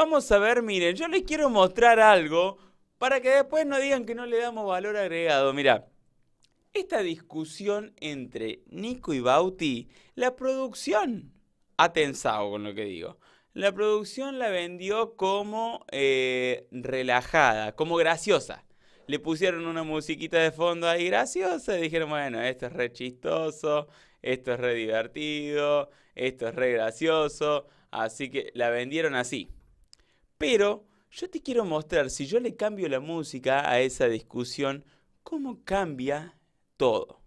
Vamos a ver, miren, yo les quiero mostrar algo para que después no digan que no le damos valor agregado. Mirá, esta discusión entre Nico y Bauti, la producción ha tensado con lo que digo. La producción la vendió como relajada, como graciosa. Le pusieron una musiquita de fondo ahí graciosa y dijeron, bueno, esto es re chistoso, esto es re divertido, esto es re gracioso. Así que la vendieron así. Pero yo te quiero mostrar, si yo le cambio la música a esa discusión, cómo cambia todo.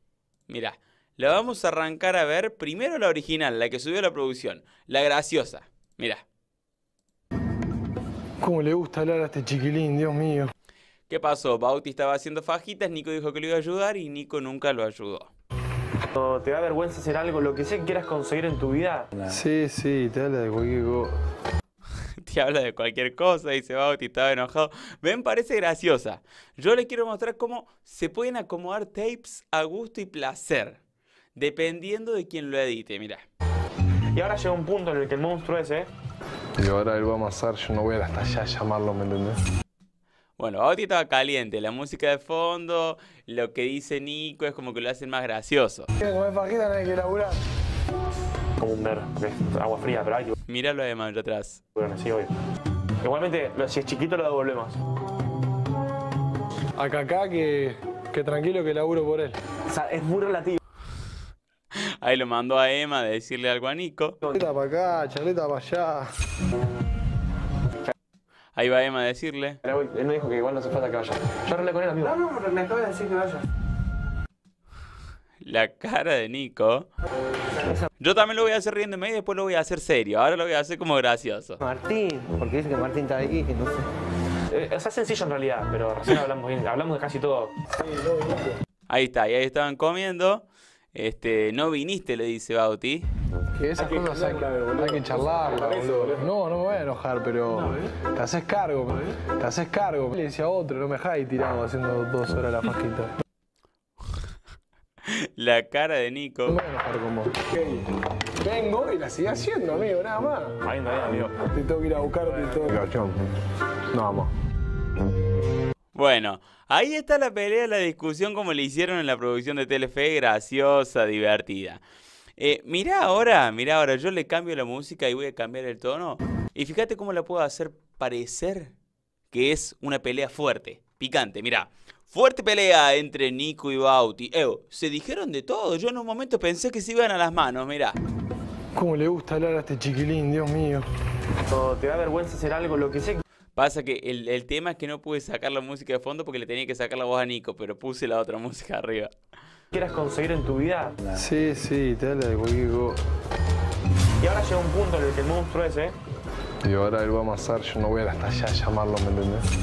Mirá, la vamos a arrancar a ver primero la original, la que subió la producción, la graciosa. Mirá. ¿Cómo le gusta hablar a este chiquilín, Dios mío? ¿Qué pasó? Bauti estaba haciendo fajitas, Nico dijo que lo iba a ayudar y Nico nunca lo ayudó. ¿Te da vergüenza hacer algo, lo que sea que quieras conseguir en tu vida? Sí, sí, te habla de cualquier cosa. Te habla de cualquier cosa, dice Bauti, estaba enojado. Ven, parece graciosa. Yo les quiero mostrar cómo se pueden acomodar tapes a gusto y placer, dependiendo de quién lo edite, mirá. Y ahora llega un punto en el que el monstruo ese... Y ahora él va a amasar, yo no voy hasta allá a llamarlo, ¿me entendés? Bueno, Bauti estaba caliente, la música de fondo, lo que dice Nico es como que lo hacen más gracioso. Como un ver, es agua fría, pero hay que... Míralo de mano atrás. Bueno, sí, obvio. Igualmente, si es chiquito lo devolvemos. Acá que tranquilo que laburo por él. O sea, es muy relativo. Ahí lo mandó a Emma de decirle algo a Nico. Charleta para acá, charleta para allá. Ahí va Emma a decirle. Él me dijo que igual no hace falta que vaya. Yo arreglé con él, amigo. No, no, me acaba de decir que vaya. La cara de Nico. Yo también lo voy a hacer riéndome y después lo voy a hacer serio. Ahora lo voy a hacer como gracioso. Martín, porque dice que Martín está aquí, que no sé. O sea, es sencillo en realidad, pero recién hablamos bien. Hablamos de casi todo. Sí, no, no. Ahí está, y ahí estaban comiendo. No viniste, le dice Bauti. Que esas cosas hay que charlarla, boludo. No, no me voy a enojar, pero te haces cargo, te haces cargo. Le decía a otro, no me dejáis tirado haciendo 2 horas la fajita. La cara de Nico. No me voy a enojar con vos. ¿Qué? Vengo y la sigue haciendo, amigo, nada más. Ahí no hay, amigo. Te tengo que ir a buscarte y todo. No, vamos. Bueno, ahí está la pelea, la discusión como le hicieron en la producción de Telefe, graciosa, divertida. Mirá ahora, yo le cambio la música y voy a cambiar el tono. Y fíjate cómo la puedo hacer parecer que es una pelea fuerte, picante, mirá. Fuerte pelea entre Nico y Bauti. Se dijeron de todo, yo en un momento pensé que se iban a las manos, mirá. ¿Cómo le gusta hablar a este chiquilín, Dios mío? ¿Te da vergüenza hacer algo, lo que sé? Pasa que el tema es que no pude sacar la música de fondo porque le tenía que sacar la voz a Nico, pero puse la otra música arriba. ¿Quieras conseguir en tu vida? Sí, sí, te habla de cualquier cosa. Y ahora llega un punto en el que el monstruo ese... Y ahora él va a amasar, yo no voy a ir hasta allá a llamarlo, ¿me entendés?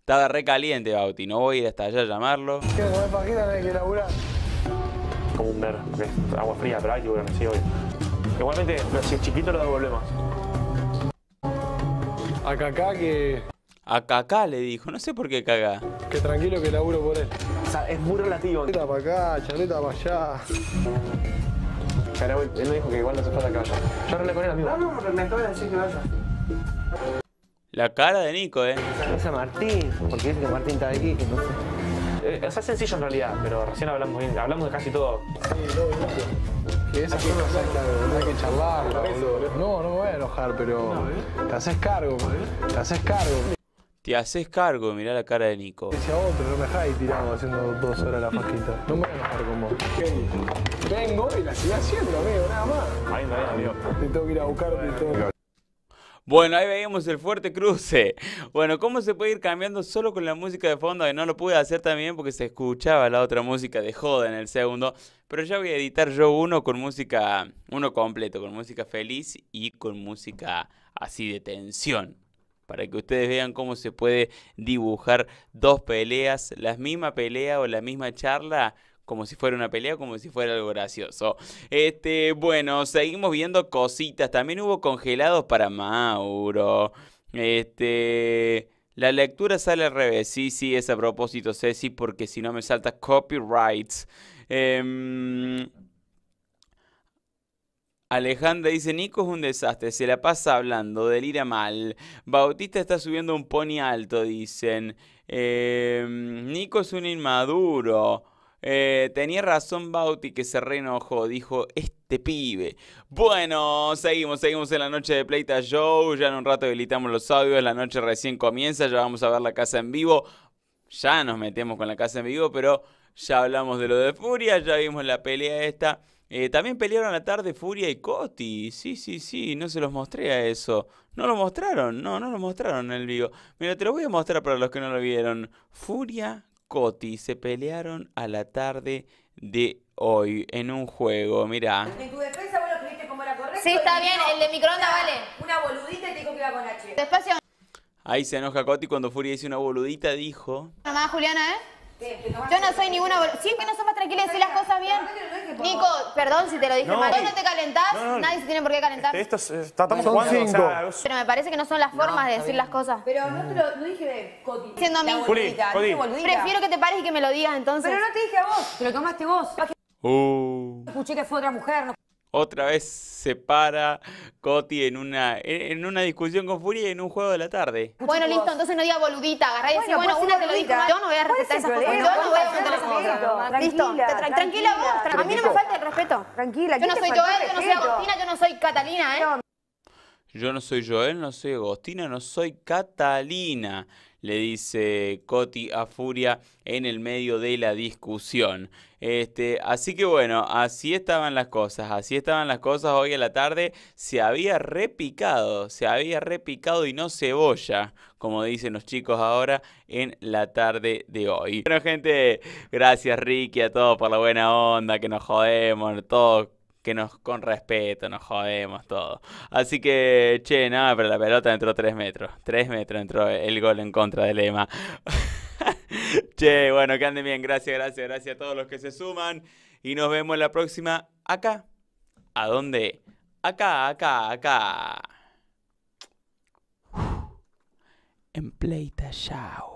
Estaba re caliente, Bauti, no voy a ir hasta allá a llamarlo. ¿Qué? Comer pajita, no hay que laburar. Como un ver, es agua fría, pero hay que bueno, sí, hoy. Igualmente, si es chiquito lo devolvemos. A Cacá que... A Cacá le dijo, no sé por qué Cacá. Que tranquilo que laburo por él. O sea, es muy relativo. Charleta para acá, charleta para allá. Pero él me dijo que igual no hace falta que vaya. Yo arreglé con él, amigo. No, no, pero me acaba de decir que vaya. La cara de Nico, Es a Martín, porque dice que Martín está aquí, que no sé. O sea, es sencillo en realidad, pero recién hablamos bien. Hablamos de casi todo. Sí, no, que esas cosas hay que charlarla, boludo. No, no me voy a enojar, pero te haces cargo, te haces cargo. Te haces cargo, mirá la cara de Nico. Decía otro, no me dejáis tirado haciendo 2 horas la fajita. No me voy a enojar con vos. ¿Qué? Vengo y la sigo haciendo, amigo, nada más. Ahí no hay, amigo. Te tengo que ir a buscarte y todo. Bueno, ahí veíamos el fuerte cruce. Bueno, cómo se puede ir cambiando solo con la música de fondo, que no lo pude hacer también porque se escuchaba la otra música de joda en el segundo. Pero ya voy a editar yo uno con música, uno completo, con música feliz y con música así de tensión. Para que ustedes vean cómo se puede dibujar dos peleas, la misma pelea o la misma charla, como si fuera una pelea, como si fuera algo gracioso. Bueno, seguimos viendo cositas. También hubo congelados para Mauro. La lectura sale al revés. Sí, es a propósito, Ceci, porque si no me salta copyrights. Alejandra dice, Nico es un desastre, se la pasa hablando, delira mal. Bautista está subiendo un pony alto, dicen. Nico es un inmaduro. Tenía razón Bauti, que se reenojó, dijo este pibe. Bueno, seguimos en la noche de Pleita Show. Ya en un rato habilitamos los audios, la noche recién comienza, ya vamos a ver la casa en vivo. Ya nos metemos con la casa en vivo, pero ya hablamos de lo de Furia, ya vimos la pelea esta. También pelearon a la tarde Furia y Coti. Sí, no se los mostré a eso. No lo mostraron, no lo mostraron en el vivo. Mira, te lo voy a mostrar para los que no lo vieron. Furia, Coti se pelearon a la tarde de hoy en un juego, mirá. En tu defensa vos lo escribiste como era correcto. Sí, está bien, el de microondas vale. Una boludita y te dijo que iba con H. Despacio. Ahí se enoja Coti cuando Furia dice una boludita, dijo. Mamá Juliana, ¿eh? Sí, yo no soy ninguna boludita. Sí, es que no son más tranquilas y decir las cosas bien. Nico, perdón si te lo dije mal. Vos no te calentás, nadie se tiene por qué calentar. Estamos jugando 5. Pero me parece que no son las formas de decir las cosas. Pero no te lo dije de Coti. Siendo a mí. Prefiero que te pares y que me lo digas entonces. Pero no te dije a vos. Te lo tomaste vos. Escuché que fue otra mujer. Otra vez se para Coti en una discusión con Furia en un juego de la tarde. Bueno, listo, entonces no diga boludita, agarrá y decís, bueno, una te lo dijo. Yo no voy a respetar esas cosas. Yo no voy a respetar esas cosas. Listo, tranquila vos, a mí no me falta el respeto. Tranquila. Yo no soy Joel, yo no soy Agostina, yo no soy Catalina, ¿eh? Yo no soy Joel, no soy Agostina, no soy Catalina, le dice Coti a Furia en el medio de la discusión. Así que bueno, así estaban las cosas. Hoy a la tarde se había repicado y no cebolla, como dicen los chicos ahora, en la tarde de hoy. Bueno, gente, gracias Ricky, a todos por la buena onda, que nos jodemos, todos. Que nos, con respeto, nos jodemos todo. Así que, che, nada, pero la pelota entró 3 metros. 3 metros entró el gol en contra de Lema. Che, bueno, que anden bien. Gracias a todos los que se suman. Y nos vemos la próxima acá. ¿A dónde? Acá. En Pleita Show.